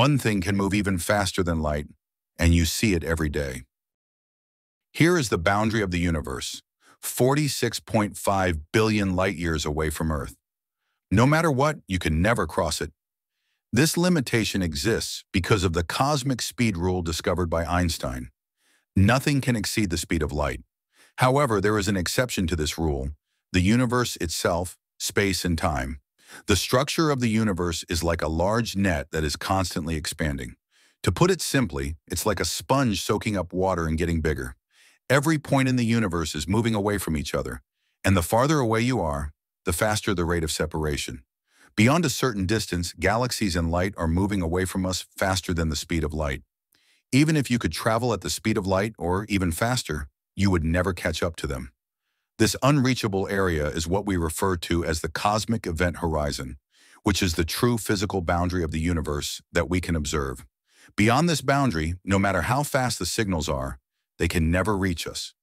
One thing can move even faster than light, and you see it every day. Here is the boundary of the universe, 46.5 billion light-years away from Earth. No matter what, you can never cross it. This limitation exists because of the cosmic speed rule discovered by Einstein. Nothing can exceed the speed of light. However, there is an exception to this rule, the universe itself, space and time. The structure of the universe is like a large net that is constantly expanding. To put it simply, it's like a sponge soaking up water and getting bigger. Every point in the universe is moving away from each other, and the farther away you are, the faster the rate of separation. Beyond a certain distance, galaxies and light are moving away from us faster than the speed of light. Even if you could travel at the speed of light or even faster, you would never catch up to them. This unreachable area is what we refer to as the cosmic event horizon, which is the true physical boundary of the universe that we can observe. Beyond this boundary, no matter how fast the signals are, they can never reach us.